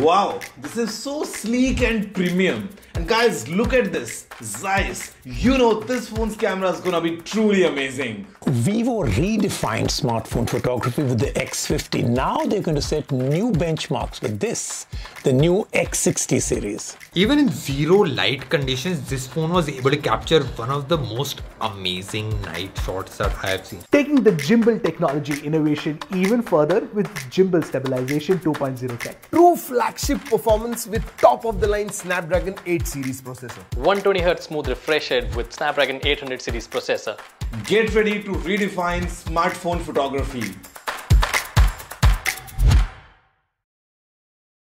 Wow, this is so sleek and premium. And guys, look at this, Zeiss. You know this phone's camera is gonna be truly amazing. Vivo redefined smartphone photography with the X50. Now they're going to set new benchmarks with this, the new X60 series. Even in zero light conditions, this phone was able to capture one of the most amazing night shots that I have seen. Taking the gimbal technology innovation even further with gimbal stabilization 2.0 tech. True flagship performance with top-of-the-line Snapdragon 8 series processor. 120Hz smooth refresh rate with Snapdragon 800 series processor. Get ready to redefine smartphone photography.